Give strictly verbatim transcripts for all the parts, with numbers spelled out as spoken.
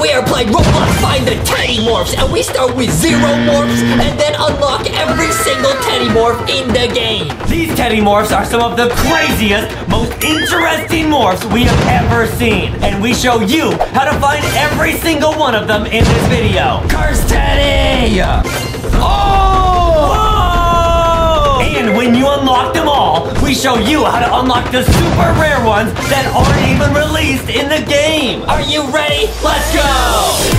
we are playing Roblox Find the Teddy Morphs, and we start with zero morphs and then unlock every single Teddy Morph in the game. These Teddy Morphs are some of the craziest, most interesting morphs we have ever seen, and we show you how to find every single one of them in this video. Curse Teddy! Oh! Whoa! And when you unlock them all, we show you how to unlock the super rare ones that aren't even released in the game. Are you ready? Let's go!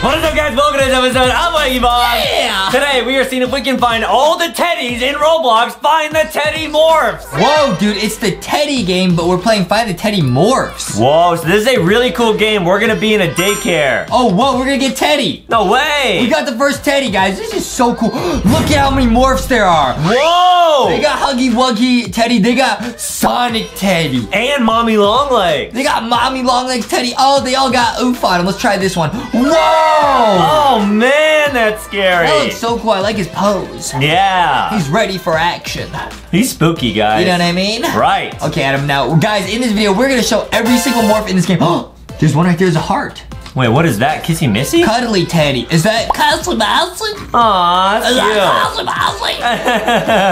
What is up, guys? Welcome to this episode of LankyBox. Yeah! Today, we are seeing if we can find all the Teddies in Roblox. Find the Teddy Morphs. Whoa, dude, it's the Teddy game, but we're playing Find the Teddy Morphs. Whoa, so this is a really cool game. We're going to be in a daycare. Oh, whoa, we're going to get Teddy. No way. We got the first Teddy, guys. This is so cool. Look at how many morphs there are. Whoa. They got Huggy Wuggy Teddy. They got Sonic Teddy. And Mommy Longlegs. They got Mommy Longlegs Teddy. Oh, they all got oof on them. Let's try this one. Whoa. Oh, man, that's scary. That looks so cool. I like his pose. Yeah. He's ready for action. He's spooky, guys. You know what I mean? Right. Okay, Adam, now, guys, in this video, we're going to show every single morph in this game. Oh, there's one right there. There's a heart. Wait, what is that? Kissy Missy? Cuddly Teddy. Is that Cuddly Mousy? Aw, that's Is cute. that Cuddly Mousy?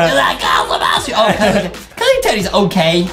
Is that Cuddly Mousy? Oh, Cuddly, Cuddly Teddy's okay.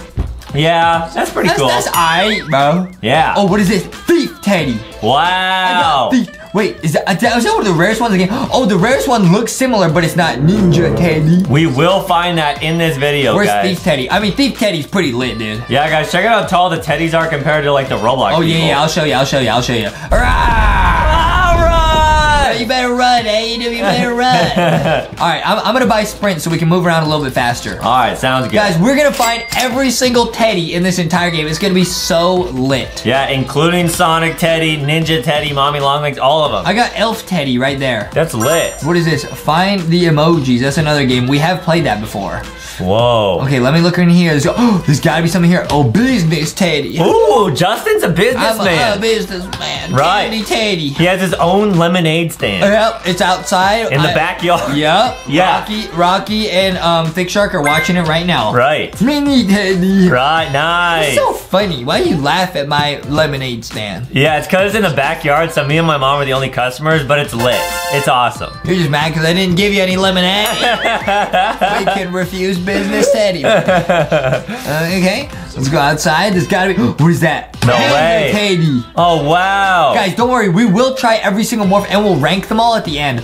Yeah, that's pretty that's, cool. That's aight, bro. Yeah. Oh, what is this? Thief Teddy. Wow. Thief. Wait, is that, is that one of the rarest ones again? Oh, the rarest one looks similar, but it's not Ninja Teddy. We will find that in this video, Where's guys. Where's Thief Teddy? I mean, Thief Teddy's pretty lit, dude. Yeah, guys, check out how tall the Teddies are compared to, like, the Roblox Oh, yeah, people. yeah, I'll show you, I'll show you, I'll show you. All right. All right. You better run, hey, you better run. All right, I'm, I'm going to buy Sprint so we can move around a little bit faster. All right, sounds good. Guys, we're going to find every single Teddy in this entire game. It's going to be so lit. Yeah, including Sonic Teddy, Ninja Teddy, Mommy Longlegs, all of them. I got Elf Teddy right there. That's lit. What is this? Find the emojis. That's another game. We have played that before. Whoa. Okay, let me look in here. There's, oh, there's got to be something here. Oh, Business Teddy. Ooh, Justin's a businessman. I'm a businessman. Right. Teddy Teddy. He has his own lemonade stand. Yep, it's outside. In the I, backyard. Yep. Yeah. Rocky, Rocky and um, Thick Shark are watching it right now. Right. Mini Teddy. Right, nice. It's so funny. Why do you laugh at my lemonade stand? Yeah, it's because it's in the backyard, so me and my mom are the only customers, but it's lit. It's awesome. You're just mad because I didn't give you any lemonade. We can refuse Business Teddy. Uh, okay, let's go outside. There's gotta be. What is that? No Panda way. Teddy. Oh wow. Guys, don't worry. We will try every single morph and we'll rank them all at the end.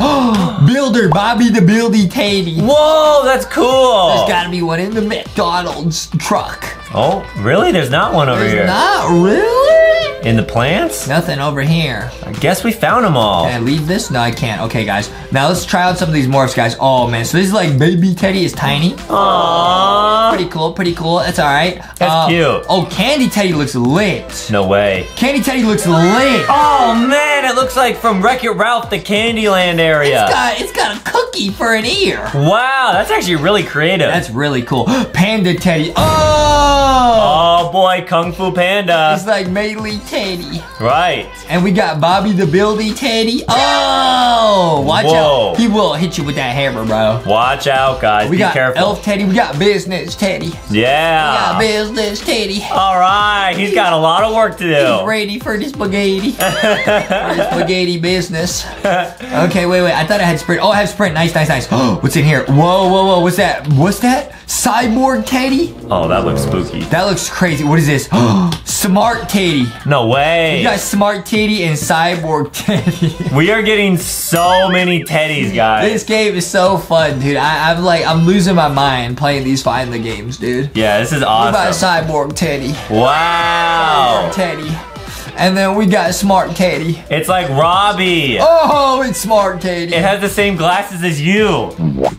Builder Bobby the Buildy Teddy. Whoa, that's cool. There's gotta be one in the McDonald's truck. Oh, really? There's not one over There's here. Not really. In the plants? Nothing over here. I guess we found them all. Can I leave this? No, I can't. Okay, guys. Now let's try out some of these morphs, guys. Oh, man. So this is like baby Teddy is tiny. Aww. Pretty cool. Pretty cool. That's all right. That's uh, cute. Oh, Candy Teddy looks lit. No way. Candy Teddy looks lit. Oh, man. It looks like from Wreck-It Ralph, the Candyland area. It's got, it's got a cookie for an ear. Wow. That's actually really creative. That's really cool. Panda Teddy. Oh. Oh, boy. Kung Fu Panda. It's like Mei Lee Teddy. Right. And we got Bobby the Buildy Teddy. Oh! Watch Whoa. out. He will hit you with that hammer, bro. Watch out, guys. We Be got careful. Elf Teddy. We got Business Teddy. Yeah. We got Business Teddy. All right. He's got a lot of work to do. He's ready for this spaghetti. For this spaghetti business. Okay, wait, wait. I thought I had Sprint. Oh, I have Sprint. Nice, nice, nice. Oh, what's in here? Whoa, whoa, whoa. What's that? What's that? Cyborg Teddy? Oh, that looks spooky. That looks crazy. What is this? Smart Teddy. No way. You got Smart Teddy and Cyborg Teddy. We are getting so many Teddies, guys. This game is so fun, dude. I, I'm like, I'm losing my mind playing these Find the Games, dude. Yeah, this is awesome. We got Cyborg Teddy. Wow. Cyborg Teddy. And then we got Smart Teddy. It's like Robbie. Oh, it's Smart Teddy. It has the same glasses as you.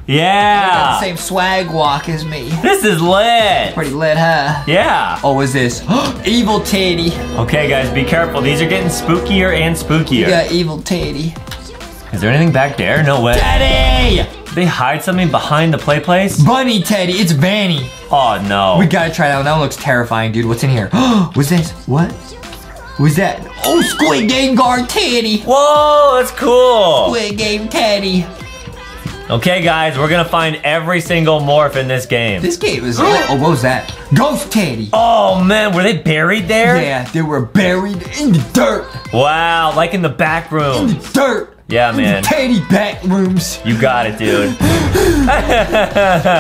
Yeah. The same swag walk as me. This is lit. Pretty lit, huh? Yeah. Oh, what's this? Evil Teddy. Okay, guys, be careful. These are getting spookier and spookier. Yeah, Evil Teddy. Is there anything back there? No way. Teddy! They hide something behind the play place? Bunny Teddy. It's Banny. Oh, no. We gotta try that one. That one looks terrifying, dude. What's in here? What's this? What? Who's that? Oh, Squid Game Guard Teddy. Whoa, that's cool. Squid Game Teddy. Okay, guys, we're gonna find every single morph in this game. This game is like, oh, what was that? Ghost candy. Oh man, were they buried there? Yeah, they were buried in the dirt. Wow, like in the back room. In the dirt. Yeah, man. Teddy back rooms. You got it, dude.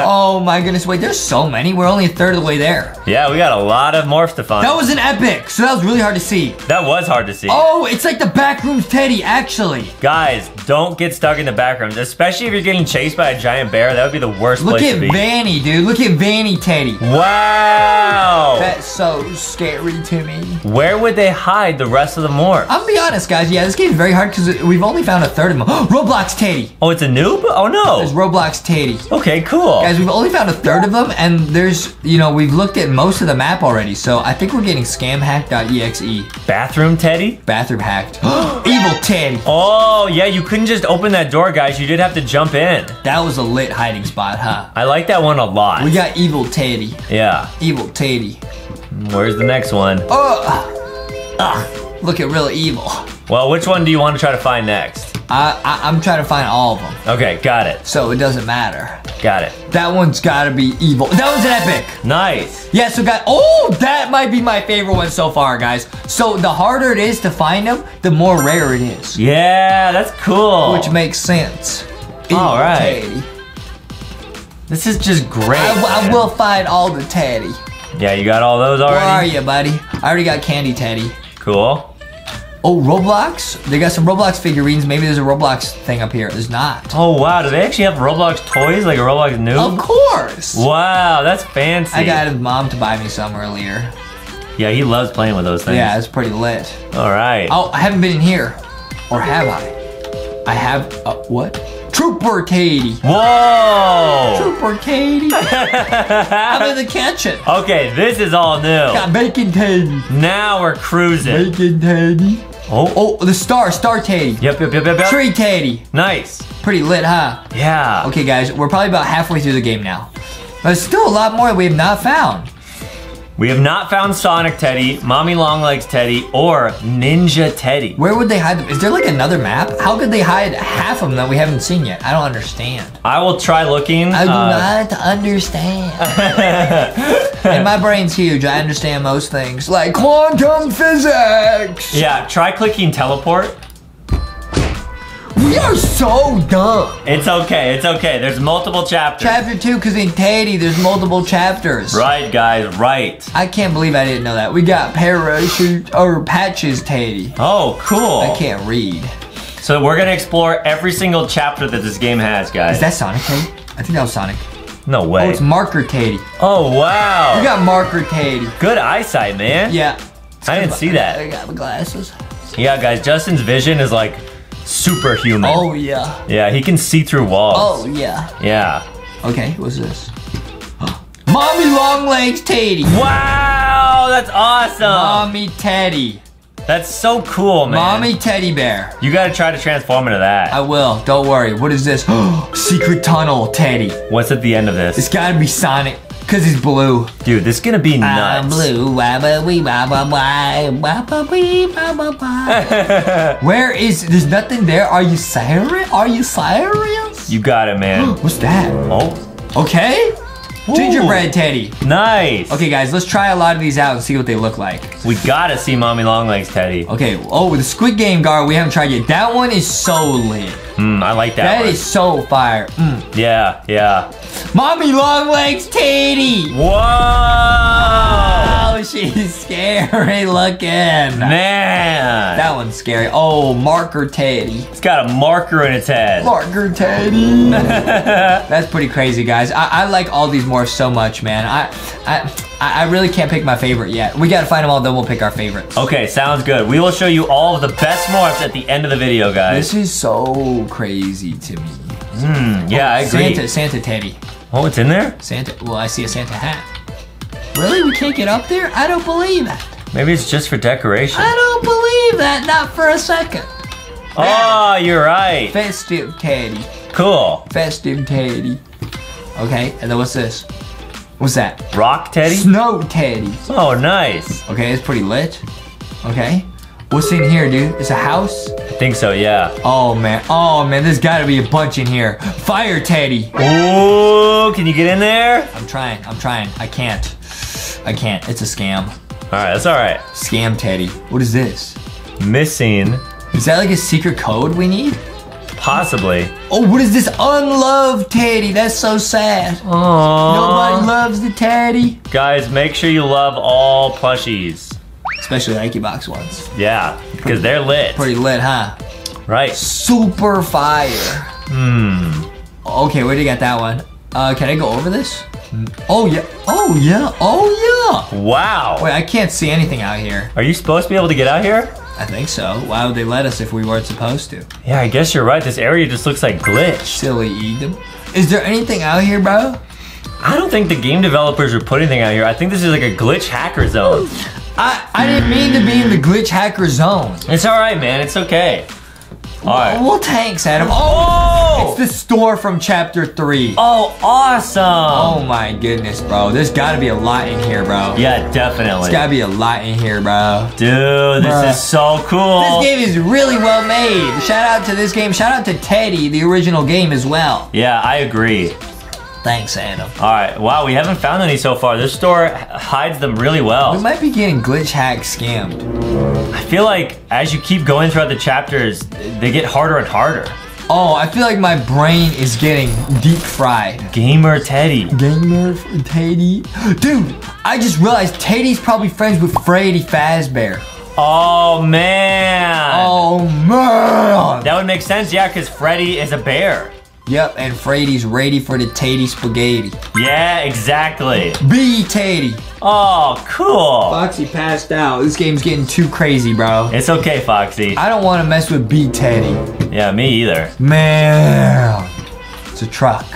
Oh my goodness, wait, there's so many. We're only a third of the way there. Yeah, we got a lot of morphs to find. That was an epic, so that was really hard to see. That was hard to see. Oh, it's like the back rooms Teddy, actually. Guys, don't get stuck in the back rooms, especially if you're getting chased by a giant bear. That would be the worst Look place to be. Look at Vanny, dude. Look at Vanny Teddy. Wow. That's so scary to me. Where would they hide the rest of the morphs? I'll be honest, guys. Yeah, this game's very hard because we've only found a third of them. Roblox Teddy. Oh, it's a noob? Oh, no. It's Roblox Teddy. Okay, cool. Guys, we've only found a third of them, and there's, you know, we've looked at most of the map already, so I think we're getting scamhack.exe. Bathroom Teddy? Bathroom hacked. Evil Teddy. Oh, yeah, you couldn't just open that door, guys. You did have to jump in. That was a lit hiding spot, huh? I like that one a lot. We got Evil Teddy. Yeah. Evil Teddy. Where's the next one? Oh, ah, look at real evil. Well, which one do you want to try to find next? I, I, I'm trying to find all of them. Okay, got it. So it doesn't matter. Got it. That one's gotta be evil. That was an epic. Nice. Yeah, so guys, oh, that might be my favorite one so far, guys. So the harder it is to find them, the more rare it is. Yeah, that's cool. Which makes sense. Evil all right. Teddy. This is just great. I, I will find all the Teddy. Yeah, you got all those already? Where are you, buddy? I already got Candy Teddy. Cool. Oh, Roblox? They got some Roblox figurines. Maybe there's a Roblox thing up here. There's not. Oh, wow. Do they actually have Roblox toys? Like a Roblox noob? Of course. Wow, that's fancy. I got his mom to buy me some earlier. Yeah, he loves playing with those things. Yeah, it's pretty lit. All right. Oh, I haven't been in here. Or have I? I have... Uh, what? Trooper Katie. Whoa. Trooper Katie. I'm in the kitchen. Okay, this is all new. Got Bacon Teddy. Now we're cruising. Bacon Teddy. Oh, oh, the star, star Teddy. Yep, yep, yep, yep, yep. Tree Teddy. Nice. Pretty lit, huh? Yeah. Okay, guys, we're probably about halfway through the game now. There's still a lot more that we have not found. We have not found Sonic Teddy, Mommy Longlegs Teddy, or Ninja Teddy. Where would they hide them? Is there like another map? How could they hide half of them that we haven't seen yet? I don't understand. I will try looking. I do uh... not understand. And my brain's huge. I understand most things. Like quantum physics. Yeah, try clicking teleport. We are so dumb. It's okay. It's okay. There's multiple chapters. Chapter two, because in Teddy, there's multiple chapters. Right, guys. Right. I can't believe I didn't know that. We got parachute or patches Teddy. Oh, cool. I can't read. So we're going to explore every single chapter that this game has, guys. Is that Sonic Teddy? I think that was Sonic. No way. Oh, it's Marker Teddy. Oh, wow. You got Marker Teddy. Good eyesight, man. Yeah. I didn't see that. I got my glasses. Yeah, guys, Justin's vision is like superhuman. Oh, yeah. Yeah, he can see through walls. Oh, yeah. Yeah. Okay, what's this? Mommy Longlegs Teddy. Wow, that's awesome. Mommy Teddy. That's so cool, man. Mommy Teddy Bear. You gotta try to transform into that. I will. Don't worry. What is this? Secret Tunnel Teddy. What's at the end of this? It's gotta be Sonic, because he's blue. Dude, this is gonna be nuts. I'm blue. Where is... There's nothing there. Are you serious? Are you serious? You got it, man. What's that? Oh. Okay. Ooh. Gingerbread Teddy. Nice. Okay, guys, let's try a lot of these out and see what they look like. We gotta see Mommy Longlegs Teddy. Okay. Oh, the Squid Game guard we haven't tried yet. That one is so lit. Mm, I like that. That one is so fire. Mm. Yeah, yeah. Mommy Longlegs Teddy. Whoa. Wow, she's scary looking. Man. That one's scary. Oh, Marker Teddy. It's got a marker in its head. Marker Teddy. That's pretty crazy, guys. I, I like all these more so much, man. I, I, I really can't pick my favorite yet. We gotta find them all, then we'll pick our favorites. Okay, sounds good. We will show you all of the best morphs at the end of the video, guys. This is so crazy to me. Mm, yeah, oh, I agree. Santa, Santa Teddy. Oh, it's in there? Santa. Well, I see a Santa hat. Really? We can't get up there? I don't believe it. Maybe it's just for decoration. I don't believe that. Not for a second. Oh, man. You're right. Festive Teddy. Cool. Festive Teddy. Okay, and then what's this? What's that? Rock Teddy? Snow Teddy. Oh, nice. Okay, it's pretty lit. Okay. What's in here, dude? Is a house? I think so, yeah. Oh, man. Oh, man. There's got to be a bunch in here. Fire Teddy. Oh, can you get in there? I'm trying. I'm trying. I can't. I can't. It's a scam. All right. That's all right. Scam Teddy. What is this? Missing. Is that like a secret code we need? Possibly. Oh, what is this? Unloved Teddy. That's so sad. Aww. Nobody loves the Teddy. Guys, make sure you love all plushies. Especially LankyBox ones. Yeah, because they're lit. Pretty lit, huh? Right. Super fire. Hmm. Okay, where do you get that one? Uh, can I go over this? Oh, yeah. Oh, yeah. Oh, yeah. Wow. Wait, I can't see anything out here. Are you supposed to be able to get out here? I think so. Why would they let us if we weren't supposed to? Yeah, I guess you're right. This area just looks like glitch. Silly Edom. Is there anything out here, bro? I don't think the game developers would put anything out here. I think this is like a glitch hacker zone. I, I didn't mean to be in the glitch hacker zone. It's all right, man. It's okay. All right. Well, thanks, Adam. Oh! It's the store from chapter three. Oh, awesome. Oh, my goodness, bro. There's got to be a lot in here, bro. Yeah, definitely. There's got to be a lot in here, bro. Dude, this Bruh. is so cool. This game is really well made. Shout out to this game. Shout out to Teddy, the original game, as well. Yeah, I agree. Thanks, Adam. All right. Wow, we haven't found any so far. This store hides them really well. We might be getting glitch hack scammed. I feel like as you keep going throughout the chapters, they get harder and harder. Oh, I feel like my brain is getting deep fried. Gamer Teddy. Gamer Teddy. Dude, I just realized Teddy's probably friends with Freddy Fazbear. Oh, man. Oh, man. That would make sense, yeah, because Freddy is a bear. Yep, and Freddy's ready for the Teddy spaghetti. Yeah, exactly. B Teddy. Oh, cool. Foxy passed out. This game's getting too crazy, bro. It's okay, Foxy. I don't want to mess with B Teddy. Yeah, me either. Man. It's a truck.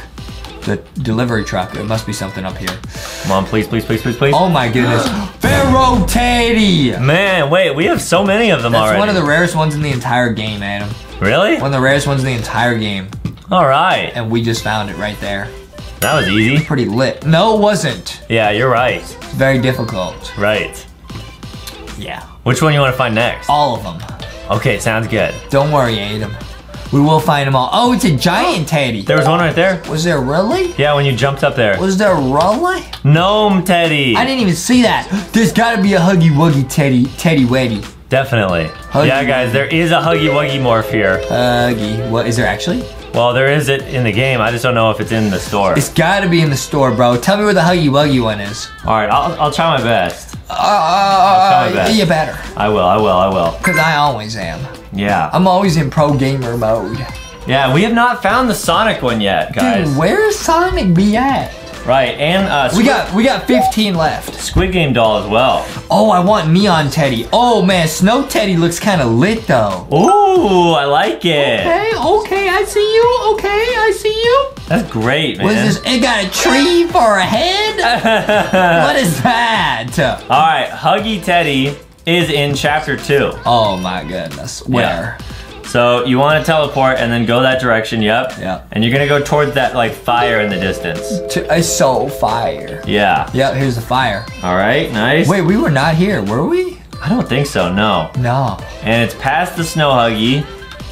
The delivery truck. There must be something up here. Come on, please, please, please, please, please. Oh, my goodness. Pharaoh Teddy. Man, wait, we have so many of them That's already. That's one of the rarest ones in the entire game, Adam. Really? One of the rarest ones in the entire game. All right. And we just found it right there. That was easy. Was pretty lit. No, it wasn't. Yeah, you're right. It's very difficult. Right. Yeah. Which one you want to find next? All of them. Okay, sounds good. Don't worry, Adam. We will find them all. Oh, it's a giant Teddy. There was one right there. Was there really? Yeah, when you jumped up there. Was there really? Gnome Teddy. I didn't even see that. There's got to be a Huggy Wuggy Teddy, Teddy Weddy. Definitely. Huggy yeah, guys, there is a Huggy Wuggy morph here. Huggy. What, is there actually? Well, there is it in the game. I just don't know if it's in the store. It's gotta be in the store, bro. Tell me where the Huggy Wuggy one is. All right, I'll, I'll try my best. Uh, I'll try my best. You better. I will, I will, I will. Because I always am. Yeah. I'm always in pro gamer mode. Yeah, we have not found the Sonic one yet, guys. Dude, where's Sonic be at? Right, and uh, we got we got fifteen left. Squid Game doll as well. Oh, I want Neon Teddy. Oh man, Snow Teddy looks kind of lit though. Ooh, I like it. Okay, okay, I see you. Okay, I see you. That's great, man. What is this? It got a tree for a head? What is that? All right, Huggy Teddy is in chapter two. Oh my goodness, where? Yeah. So you want to teleport and then go that direction, yep. Yeah. And you're gonna go towards that like fire in the distance. It's so fire. Yeah. Yep, here's the fire. All right, nice. Wait, we were not here, were we? I don't think so, no. No. And it's past the snow Huggy,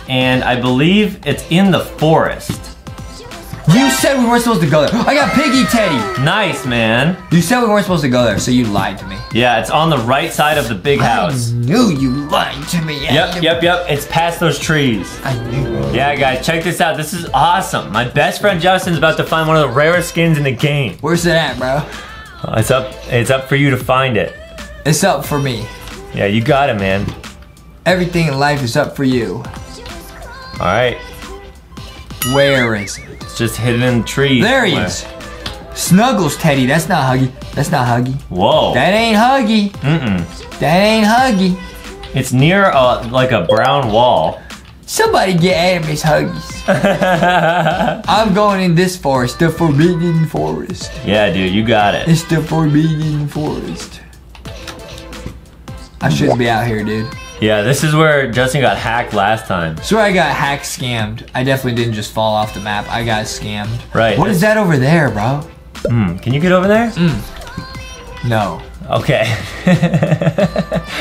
and I believe it's in the forest. You said we weren't supposed to go there. I got Piggy Teddy. Nice, man. You said we weren't supposed to go there, so you lied to me. Yeah, it's on the right side of the big house. I knew you lied to me. Yep, yep, yep. It's past those trees. I knew. Yeah, guys, check this out. This is awesome. My best friend Justin's about to find one of the rarest skins in the game. Where's it at, bro? Uh, it's up. It's up for you to find it. It's up for me. Yeah, you got it, man. Everything in life is up for you. All right. Where is it? It's just hidden in the trees. There he is. Snuggles Teddy. That's not Huggy. That's not Huggy. Whoa. That ain't Huggy. Mm-mm. That ain't Huggy. It's near a, like a brown wall. Somebody get Adam his Huggies. I'm going in this forest. The Forbidden Forest. Yeah, dude. You got it. It's the Forbidden Forest. I shouldn't be out here, dude. Yeah, this is where Justin got hacked last time. That's where I got hacked, scammed. I definitely didn't just fall off the map. I got scammed. Right. What is that over there, bro? Mm, can you get over there? Mm. No. Okay.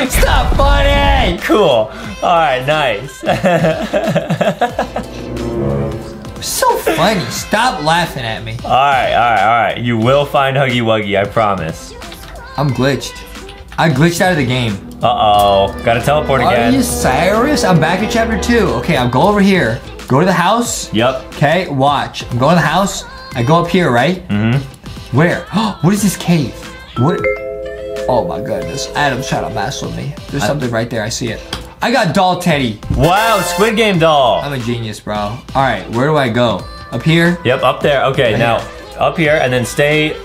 Stop funny! Cool. Alright, nice. So funny. Stop laughing at me. Alright, alright, alright. You will find Huggy Wuggy, I promise. I'm glitched. I glitched out of the game. Uh-oh. Gotta teleport again. Are you serious? I'm back to chapter two. Okay, I'll go over here. Go to the house. Yep. Okay, watch. I'm going to the house. I go up here, right? Mm-hmm. Where? What is this cave? What? Oh my goodness, Adam's trying to mess with me. There's something right there, I see it. I got doll Teddy. Wow, Squid Game doll. I'm a genius, bro. All right, where do I go? Up here? Yep, up there. Okay, right now here. Up here and then stay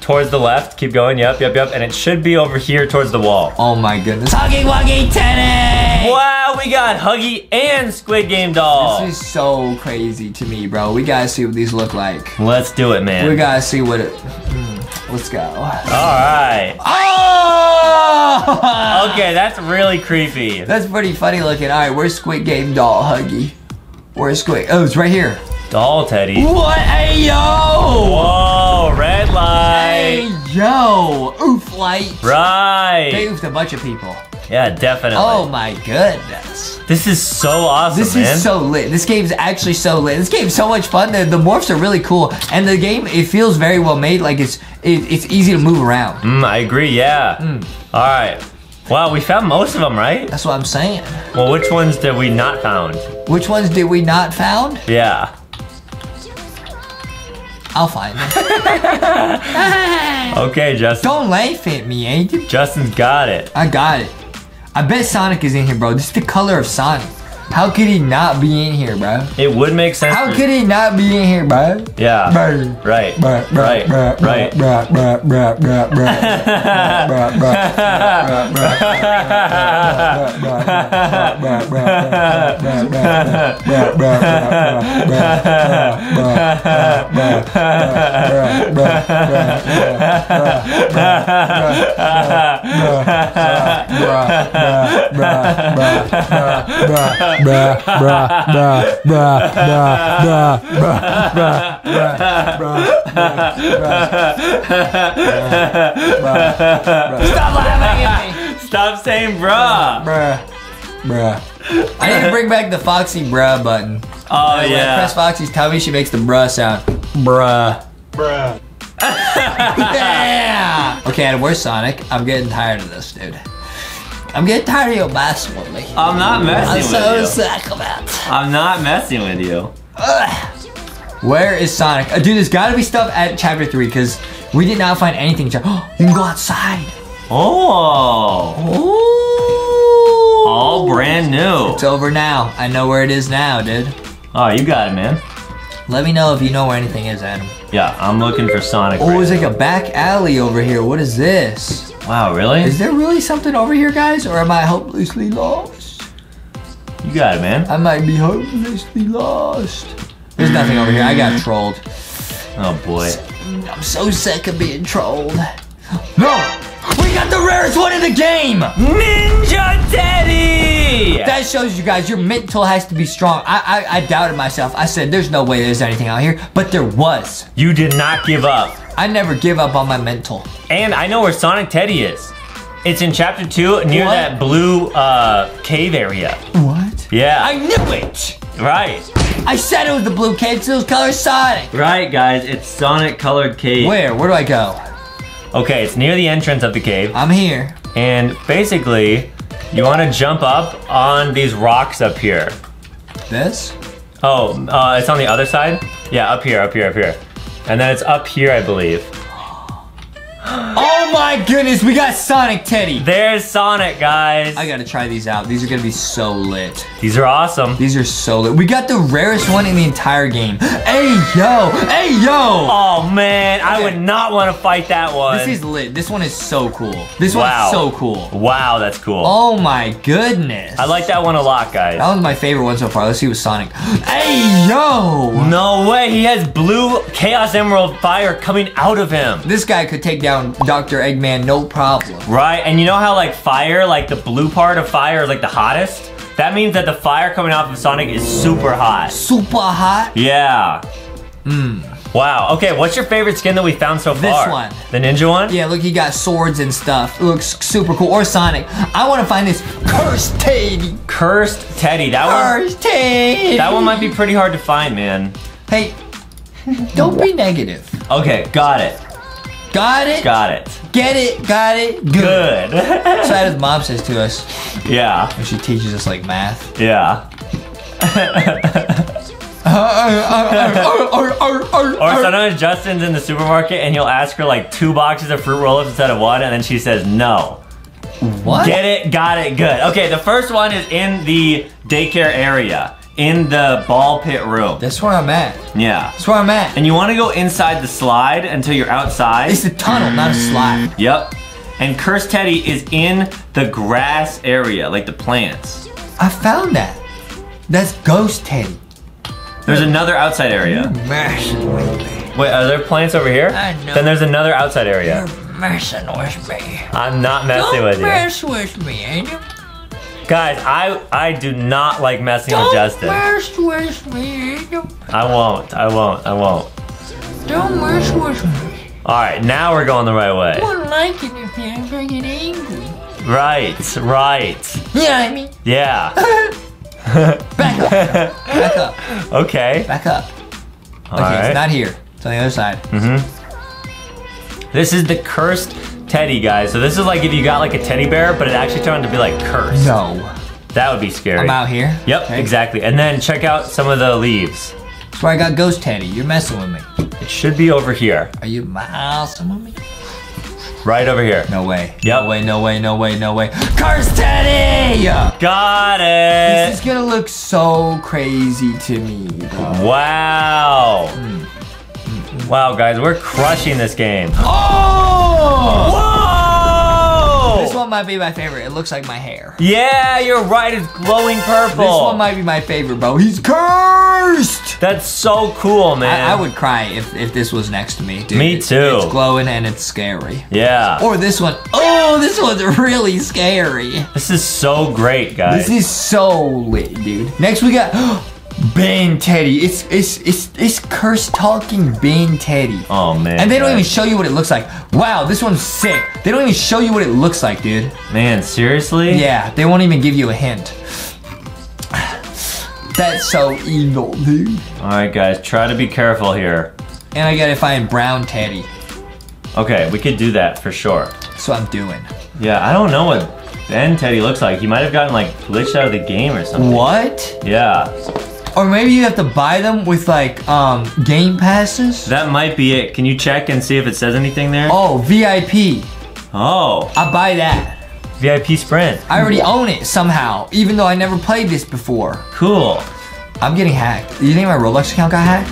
towards the left. Keep going, yep, yep, yep. And it should be over here towards the wall. Oh my goodness. Huggy Wuggy Teddy! Wow, we got Huggy and Squid Game doll. This is so crazy to me, bro. We gotta see what these look like. Let's do it, man. We gotta see what it... Let's go. All right. Oh! Okay, that's really creepy. That's pretty funny looking. All right, where's Squid Game doll, Huggy? Where's Squid? Oh, it's right here. Doll Teddy. What? Hey, yo! Whoa, red light. Hey, yo. Oof light. Right. They oofed a bunch of people. Yeah, definitely. Oh my goodness. This is so awesome, This man. is so lit. This game's actually so lit. This game's so much fun. The, the morphs are really cool. And the game, it feels very well made. Like, it's it, it's easy to move around. Mm, I agree, yeah. Mm. All right. Wow, we found most of them, right? That's what I'm saying. Well, which ones did we not found? Which ones did we not found? Yeah. I'll find them. Okay, Justin. Don't laugh at me, ain't you? Justin's got it. I got it. I bet Sonic is in here, bro. This is the color of Sonic. How could he not be in here, bro? It would make sense. How could he not be in here, bro? Yeah. Bro. Right. Bro. Right. Bro. Right. Bro. Bro. Bro. Bro. Bro. Bro. Bruh, bruh, bruh, bruh, bruh, bruh, bruh, bruh, bruh. Stop laughing at me! Stop saying bruh! Bruh, bruh. I need to bring back the Foxy bruh button. Oh, yeah. When I press Foxy's tummy, she makes the bruh sound. Bruh. Bruh. Yeah! Okay, and we're Sonic. I'm getting tired of this, dude. I'm getting tired of your messing with me. I'm not messing with you. I'm so sick of it. I'm not messing with you. Ugh. Where is Sonic? Uh, dude, there's gotta be stuff at chapter three because we did not find anything. Oh, you can go outside. Oh. Ooh. All brand new. It's over now. I know where it is now, dude. Oh, you got it, man. Let me know if you know where anything is, Adam. Yeah, I'm looking for Sonic. Oh, there's like a back alley over here. What is this? Wow, really? Is there really something over here, guys? Or am I hopelessly lost? You got it, man. I might be hopelessly lost. There's nothing over here. I got trolled. Oh, boy. I'm so sick of being trolled. No! We got the rarest one in the game! Ninja Teddy! That shows you guys your mental has to be strong. I, I I doubted myself. I said there's no way there's anything out here, but there was. You did not give up. I never give up on my mental. And I know where Sonic Teddy is. It's in chapter two near what? that blue uh, cave area. What? Yeah. I knew it! Right. I said it was the blue cave, so it was color Sonic. Right, guys, it's Sonic colored cave. Where? Where do I go? Okay, it's near the entrance of the cave. I'm here. And basically, you want to jump up on these rocks up here. This? Oh, uh, it's on the other side? Yeah, up here, up here, up here. And then it's up here, I believe. Oh my goodness, we got Sonic Teddy. There's Sonic, guys. I gotta try these out. These are gonna be so lit. These are awesome. These are so lit. We got the rarest one in the entire game. Hey, yo. Hey, yo. Oh, man. Okay. I would not want to fight that one. This is lit. This one is so cool. This wow. one's so cool. Wow, that's cool. Oh, my goodness. I like that one a lot, guys. That was my favorite one so far. Let's see what Sonic. Hey, yo. No way. He has blue Chaos Emerald fire coming out of him. This guy could take down Doctor Eggman, no problem. Right, and you know how like fire, like the blue part of fire is like the hottest? That means that the fire coming off of Sonic is super hot. Super hot? Yeah. Mmm. Wow. Okay, what's your favorite skin that we found so far? This one. The ninja one? Yeah, look, he got swords and stuff. It looks super cool. Or Sonic. I want to find this Cursed Teddy. Cursed Teddy. That one, Cursed Teddy. That one might be pretty hard to find, man. Hey, don't be negative. Okay, got it. Got it? Got it. Get it, got it, good. Good. So that his mom says to us. Yeah. When she teaches us like math. Yeah. Or sometimes Justin's in the supermarket and he'll ask her like two boxes of fruit roll-ups instead of one, and then she says no. What? Get it, got it, good. Okay, the first one is in the daycare area, in the ball pit room. That's where I'm at. Yeah. That's where I'm at. And you want to go inside the slide until you're outside. It's a tunnel, not a slide. Yep. And Cursed Teddy is in the grass area, like the plants. I found that. That's Ghost Teddy. There's another outside area. You're messing with me. Wait, are there plants over here? I know. Then there's another outside area. You're messing with me. I'm not messing Don't with mess you. Don't mess with me, ain't you? Guys, I I do not like messing Don't with Justin. Don't mess with me, ain't you? I won't, I won't, I won't. Don't mess with me. All right, now we're going the right way. I don't like it if you ever get angry. Right, right. You know what I mean? Yeah. Back up. Back up. Okay. Back up. All okay, right. It's not here. It's on the other side. Mm-hmm. This is the Cursed Teddy, guys. So this is like if you got like a teddy bear, but it actually turned out to be like cursed. No. That would be scary. I'm out here. Yep, okay. Exactly. And then check out some of the leaves. That's where I got Ghost Teddy. You're messing with me. It should be over here. Are you messing with me? Right over here. No way. Yep. No way, no way, no way, no way. Cursed Teddy! Got it! This is gonna look so crazy to me, though. Wow. Mm. Mm. Wow, guys, we're crushing this game. Oh! Whoa! This one might be my favorite. It looks like my hair. Yeah, you're right. It's glowing purple. This one might be my favorite, bro. He's cursed! That's so cool, man. I, I would cry if, if this was next to me, dude. Me too. It, it's glowing and it's scary. Yeah. Or this one. Oh, this one's really scary. This is so great, guys. This is so lit, dude. Next we got Bane Teddy. It's it's it's it's cursed talking Bane Teddy. Oh man. And they don't man. even show you what it looks like. Wow, this one's sick. They don't even show you what it looks like, dude. Man, seriously? Yeah, they won't even give you a hint. That's so evil, dude. All right, guys, try to be careful here. And I gotta find Brown Teddy. Okay, we could do that for sure. That's what I'm doing. Yeah, I don't know what Ben Teddy looks like. He might have gotten like glitched out of the game or something. What? Yeah. Or maybe you have to buy them with like um, game passes. That might be it. Can you check and see if it says anything there? Oh, V I P. Oh. I buy that. V I P Sprint. I already own it somehow, even though I never played this before. Cool. I'm getting hacked. You think my Roblox account got hacked?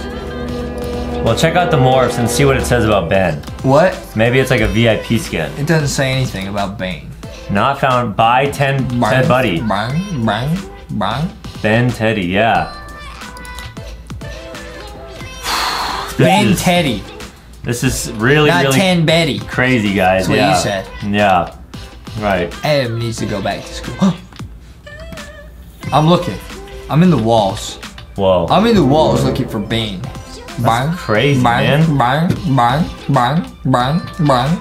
Well, check out the morphs and see what it says about Ben. What? Maybe it's like a V I P skin. It doesn't say anything about Bane. Not found. Buy ten, Bang, ten buddy. Bang, bang, bang. Ben Teddy, yeah. Ben is, Teddy. This is really, Not really ten Betty. Crazy, guys. That's what yeah. you said. Yeah. Right. Adam needs to go back to school. I'm looking. I'm in the walls. Whoa. I'm in the walls looking for Bane. That's bang, crazy, bang, man. Bang, bang, bang, bang, bang, bang.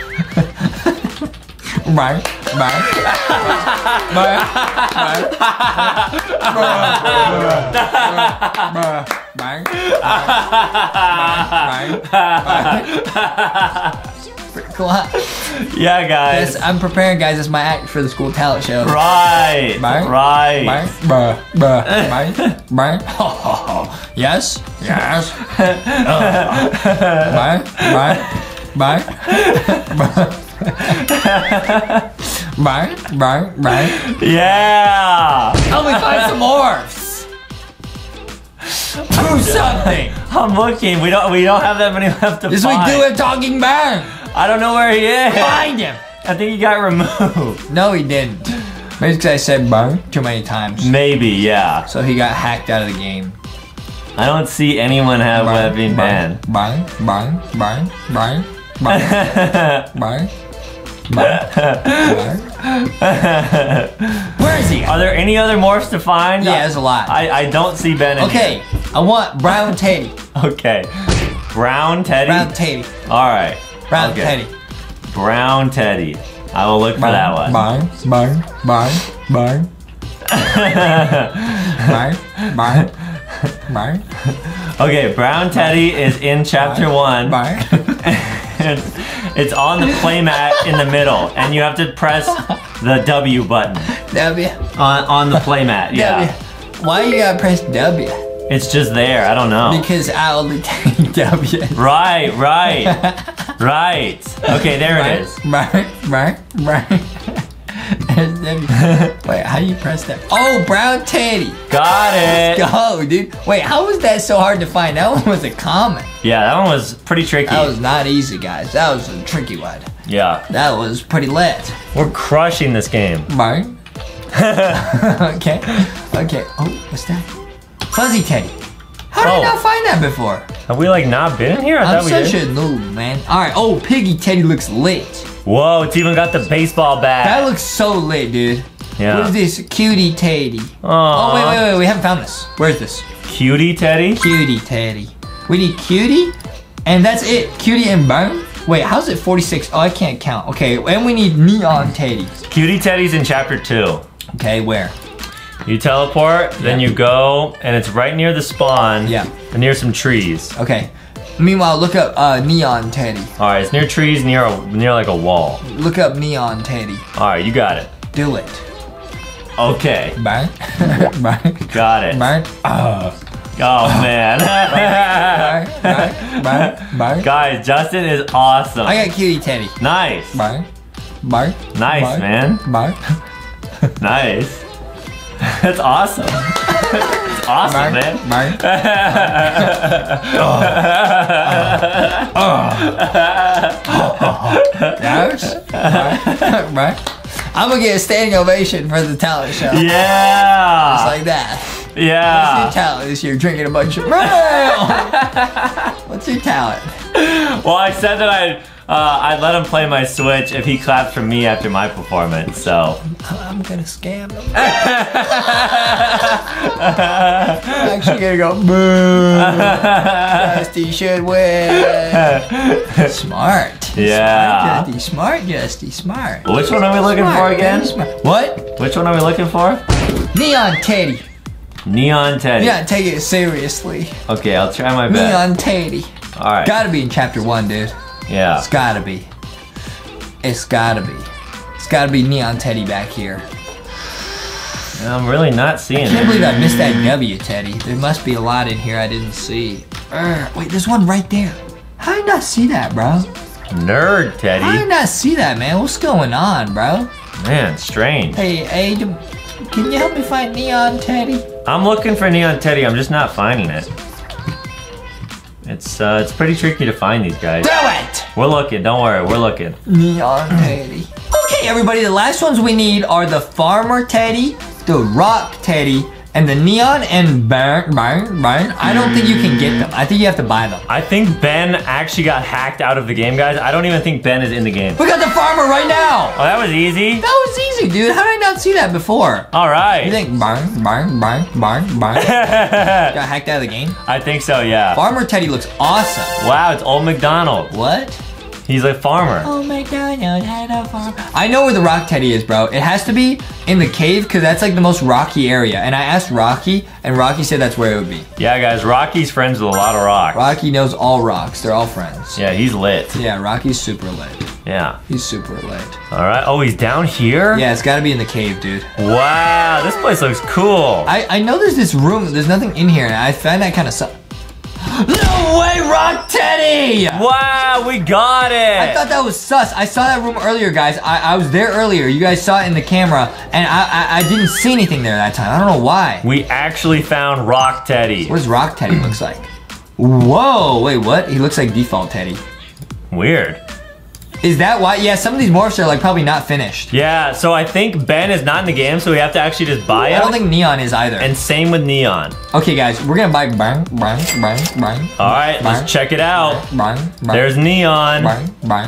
Bang, yeah, guys. This, I'm preparing, guys. It's my act for the school talent show. Right. Bang, right. Bang, bah, bah, bang, bang. Yes. Yes. Bang, bang, bang. Bang, bang, bang. Yeah! Help me find some morphs! Do something! I'm looking. We don't we don't have that many left to this find. This we do have talking bang! I don't know where he is. Find him! I think he got removed. No, he didn't. Maybe because I said bro too many times. Maybe, yeah. So he got hacked out of the game. I don't see anyone have that being banned. Bang, bang, bang, bang, bang, bang. Where is he? Are there any other morphs to find? Yeah, there's a lot. I, I don't see Ben in okay, here. I want Brown Teddy. Okay. Brown Teddy? Brown Teddy. All right. Brown okay. Teddy. Brown Teddy. I will look for that one. Bang, bang, bang, bang. Bang, bang, bang. Okay, Brown Teddy is in chapter one. Bang. It's on the playmat in the middle, and you have to press the W button. W? On, on the playmat, yeah. W. Why you gotta press W? It's just there, I don't know. Because I only take W. Right, right, right. Okay, there right, it is. Right, right, right. Wait, how do you press that? Oh, Brown Teddy. Got it. Let's go, dude. Wait, how was that so hard to find? That one was a common. Yeah, that one was pretty tricky. That was not easy, guys. That was a tricky one. Yeah. That was pretty lit. We're crushing this game. Mine. Okay. Okay. Oh, what's that? Fuzzy Teddy. How did oh. I not find that before? Have we like not been in here? I I'm thought we such did. a noob, man. All right. Oh, Piggy Teddy looks lit. Whoa, it's even got the baseball bat. That looks so lit, dude. Yeah. Who's this? Cutie Teddy. Aww. Oh, wait, wait, wait. We haven't found this. Where's this? Cutie Teddy? Cutie Teddy. We need Cutie, and that's it. Cutie and Bone. Wait, how's it forty-six? Oh, I can't count. Okay, and we need Neon Teddy. Cutie Teddy's in chapter two. Okay, where? You teleport, then yeah. you go, and it's right near the spawn. Yeah. And near some trees. Okay. Meanwhile, look up uh, Neon Teddy. All right, it's near trees, near a, near like a wall. Look up Neon Teddy. All right, you got it. Do it. Okay. Bye. Bye. Got it. Bye. Oh. Oh man. Bye. Bye. Bye. Bye. Guys, Justin is awesome. I got Cutie Teddy. Nice. Bye. Bye. Nice Bye. man. Bye. Nice. That's awesome. Awesome, Mark, man. Mark. Oh. Oh. Oh. Mark. I'm gonna get a standing ovation for the talent show. Yeah. Just like that. Yeah. What's your talent this year? Drinking a bunch of What's your talent? Well, I said that I'd uh, I'd let him play my Switch if he clapped for me after my performance, so. I'm gonna scam him. I'm actually gonna go, boo. Justy should win. Smart. Yeah. Smart, Justy, smart, Justy, smart. Which one are we looking smart, for again? Smart. What? Which one are we looking for? Neon Teddy. Neon Teddy. Yeah, take it seriously. Okay, I'll try my best. Neon Teddy. All right. Gotta be in chapter one, dude. Yeah. It's gotta be. It's gotta be. It's gotta be Neon Teddy back here. I'm really not seeing it. I can't it. believe I missed that W, Teddy. There must be a lot in here I didn't see. Urgh. Wait, there's one right there. How did I not see that, bro? Nerd, Teddy. How did I not see that, man? What's going on, bro? Man, strange. Hey, hey, can you help me find Neon Teddy? I'm looking for Neon Teddy. I'm just not finding it. It's uh, it's pretty tricky to find these guys. Do it! We're looking, don't worry, we're looking. Neon Teddy. Okay, everybody, the last ones we need are the Farmer Teddy, the Rock Teddy, and the Neon and Ben, Ben, Ben. I don't think you can get them. I think you have to buy them. I think Ben actually got hacked out of the game, guys. I don't even think Ben is in the game. We got the Farmer right now! Oh, that was easy? That was easy, dude. How did I not see that before? All right. You think Ben, Ben, Ben, Ben, Ben got hacked out of the game? I think so, yeah. Farmer Teddy looks awesome. Wow, it's Old MacDonald. What? He's a farmer. Oh my God, I, a farm. I know where the Rock Teddy is, bro. It has to be in the cave because that's like the most rocky area. And I asked Rocky, and Rocky said that's where it would be. Yeah, guys, Rocky's friends with a lot of rocks. Rocky knows all rocks. They're all friends. Yeah, he's lit. Yeah, Rocky's super lit. Yeah. He's super lit. All right. Oh, he's down here? Yeah, it's got to be in the cave, dude. Wow, this place looks cool. I, I know there's this room. There's nothing in here, and I find that kind of sucks. No way, Rock Teddy! Wow, we got it! I thought that was sus. I saw that room earlier, guys. I, I was there earlier. You guys saw it in the camera, and I, I, I didn't see anything there that time. I don't know why. We actually found Rock Teddy. What does Rock Teddy looks like? Whoa, wait, what? He looks like default Teddy. Weird. Is that why? Yeah, some of these morphs are like probably not finished. Yeah, so I think Ben is not in the game, so we have to actually just buy it. I don't think Neon is either. And same with Neon. Okay, guys, we're gonna buy. All right, let's check it out. There's Neon. Okay,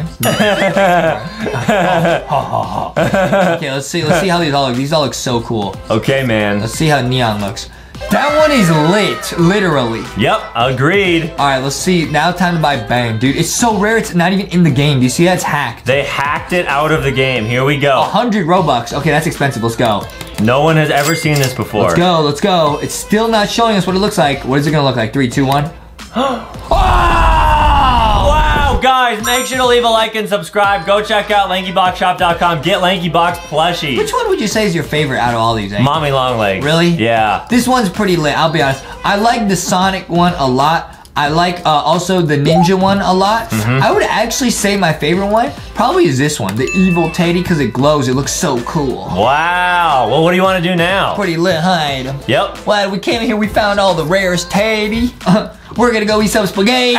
let's see. Let's see how these all look. These all look so cool. Okay, man. Let's see how Neon looks. That one is lit, literally. Yep, agreed. All right, let's see. Now time to buy Bang, dude. It's so rare, it's not even in the game. Do you see that? It's hacked. They hacked it out of the game. Here we go. one hundred Robux. Okay, that's expensive. Let's go. No one has ever seen this before. Let's go, let's go. It's still not showing us what it looks like. What is it gonna look like? Three, two, one. Oh! Guys, make sure to leave a like and subscribe. Go check out Lanky Box Shop dot com. Get LankyBox plushies. Which one would you say is your favorite out of all these? Angles? Mommy Longlegs. Really? Yeah. This one's pretty lit, I'll be honest. I like the Sonic one a lot. I like uh, also the Ninja one a lot. Mm-hmm. I would actually say my favorite one probably is this one, the Evil Teddy, because it glows. It looks so cool. Wow. Well, what do you want to do now? Pretty lit, huh, Adam? Yep. Well, we came here, we found all the rarest teddy. We're gonna go eat some spaghetti.